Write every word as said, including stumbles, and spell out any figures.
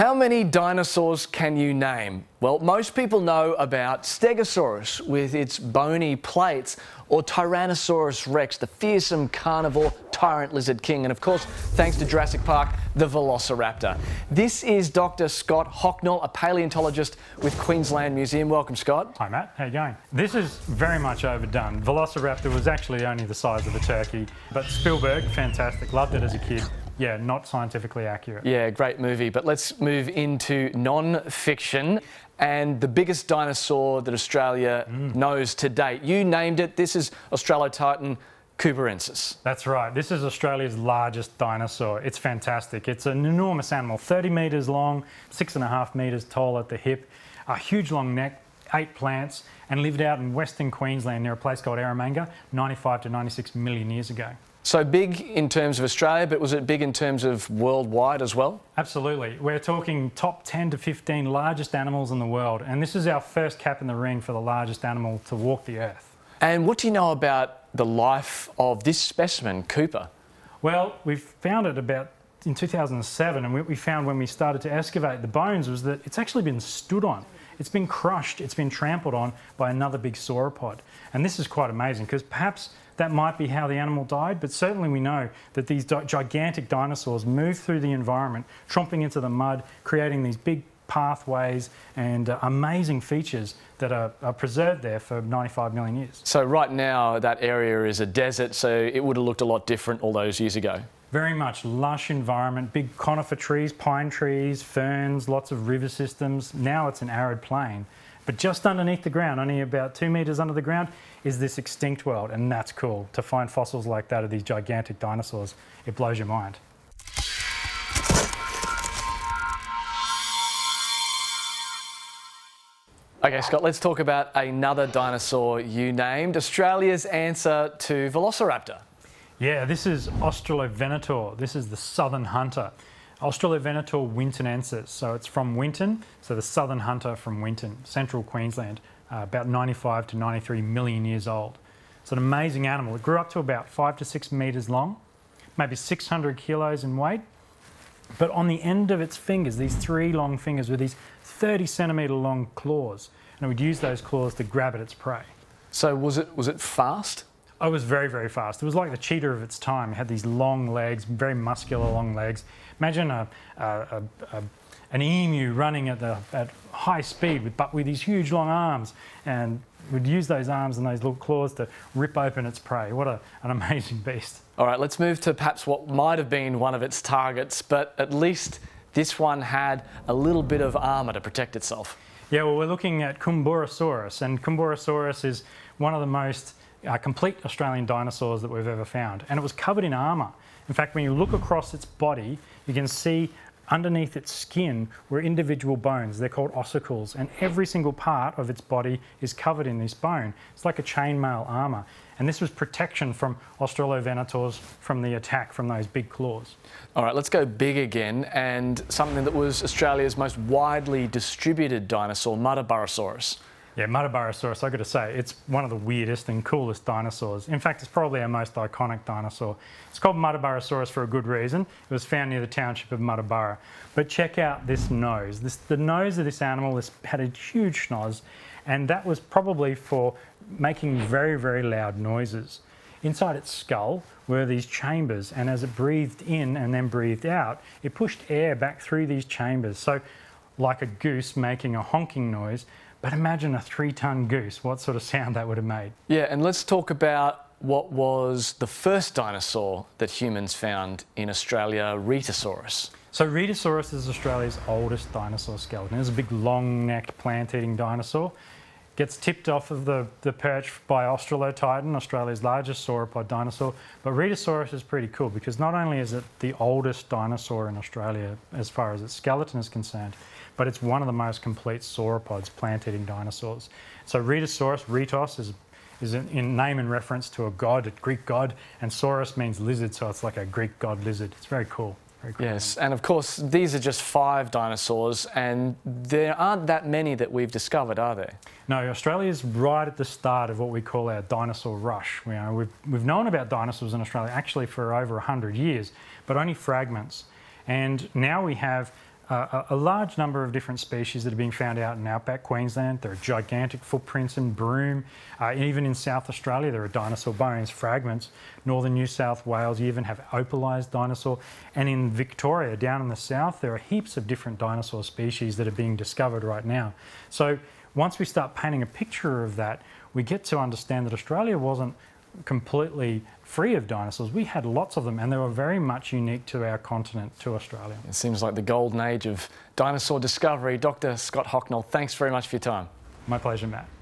How many dinosaurs can you name? Well, most people know about Stegosaurus with its bony plates, or Tyrannosaurus Rex, the fearsome carnivore tyrant lizard king, and of course, thanks to Jurassic Park, the Velociraptor. This is Doctor Scott Hocknull, a paleontologist with Queensland Museum. Welcome, Scott. Hi, Matt. How are you going? This is very much overdone. Velociraptor was actually only the size of a turkey, but Spielberg, fantastic, loved it as a kid. Yeah, not scientifically accurate. Yeah, great movie. But let's move into non-fiction and the biggest dinosaur that Australia mm. knows to date. You named it. This is Australotitan Cooperensis. That's right. This is Australia's largest dinosaur. It's fantastic. It's an enormous animal, thirty metres long, six and a half metres tall at the hip, a huge long neck, eight plants, and lived out in western Queensland near a place called Aramanga ninety-five to ninety-six million years ago. So big in terms of Australia, but was it big in terms of worldwide as well? Absolutely. We're talking top ten to fifteen largest animals in the world, and this is our first cap in the ring for the largest animal to walk the earth. And what do you know about the life of this specimen, Cooper? Well, we found it about in two thousand seven, and what we found when we started to excavate the bones was that it's actually been stood on. It's been crushed, it's been trampled on by another big sauropod. And this is quite amazing because perhaps that might be how the animal died, but certainly we know that these di- gigantic dinosaurs move through the environment, tromping into the mud, creating these big pathways and uh, amazing features that are, are preserved there for ninety-five million years. So right now that area is a desert, so it would have looked a lot different all those years ago. Very much lush environment, big conifer trees, pine trees, ferns, lots of river systems. Now it's an arid plain. But just underneath the ground, only about two metres under the ground, is this extinct world, and that's cool. To find fossils like that of these gigantic dinosaurs, it blows your mind. Okay, Scott, let's talk about another dinosaur you named, Australia's answer to Velociraptor. Yeah, this is Australovenator. This is the southern hunter. Australovenator wintonensis. So it's from Winton, so the southern hunter from Winton, central Queensland, uh, about ninety-five to ninety-three million years old. It's an amazing animal. It grew up to about five to six metres long, maybe six hundred kilos in weight. But on the end of its fingers, these three long fingers with these thirty centimetre long claws, and it would use those claws to grab at its prey. So was it, was it fast? It was very, very fast. It was like the cheetah of its time. It had these long legs, very muscular long legs. Imagine a, a, a, a, an emu running at, the, at high speed, with, but with these huge long arms, and would use those arms and those little claws to rip open its prey. What a, an amazing beast. All right, let's move to perhaps what might have been one of its targets, but at least this one had a little bit of armour to protect itself. Yeah, well, we're looking at Muttaburrasaurus, and Muttaburrasaurus is one of the most Uh, complete Australian dinosaurs that we've ever found, and it was covered in armour. In fact, when you look across its body, you can see underneath its skin were individual bones. They're called ossicles, and every single part of its body is covered in this bone. It's like a chainmail armour, and this was protection from Australovenators from the attack from those big claws. All right, let's go big again, and something that was Australia's most widely distributed dinosaur, Muttaburrasaurus. Yeah, Muttaburrasaurus, I've got to say, it's one of the weirdest and coolest dinosaurs. In fact, it's probably our most iconic dinosaur. It's called Muttaburrasaurus for a good reason. It was found near the township of Muttaburra. But check out this nose. This, the nose of this animal this had a huge schnoz, and that was probably for making very, very loud noises. Inside its skull were these chambers, and as it breathed in and then breathed out, it pushed air back through these chambers. So, like a goose making a honking noise, but imagine a three-ton goose, what sort of sound that would have made. Yeah, and let's talk about what was the first dinosaur that humans found in Australia, Rhoetosaurus. So Rhoetosaurus is Australia's oldest dinosaur skeleton. It's a big, long-necked, plant-eating dinosaur. Gets tipped off of the, the perch by Australotitan, Australia's largest sauropod dinosaur. But Rhoetosaurus is pretty cool because not only is it the oldest dinosaur in Australia as far as its skeleton is concerned, but it's one of the most complete sauropods, plant-eating dinosaurs. So Rhoetosaurus, Rhoetos is, is in name and reference to a god, a Greek god, and saurus means lizard, so it's like a Greek god lizard. It's very cool. Yes, and of course, these are just five dinosaurs, and there aren't that many that we've discovered, are there? No, Australia's right at the start of what we call our dinosaur rush. You know, we've, we've known about dinosaurs in Australia actually for over one hundred years, but only fragments. And now we have uh, a large number of different species that are being found out in Outback Queensland. There are gigantic footprints in Broome, uh, even in South Australia there are dinosaur bones, fragments. Northern New South Wales you even have opalized dinosaur, and in Victoria down in the south there are heaps of different dinosaur species that are being discovered right now. So once we start painting a picture of that, we get to understand that Australia wasn't completely free of dinosaurs. We had lots of them and they were very much unique to our continent, to Australia. It seems like the golden age of dinosaur discovery. Doctor Scott Hocknull, thanks very much for your time. My pleasure, Matt.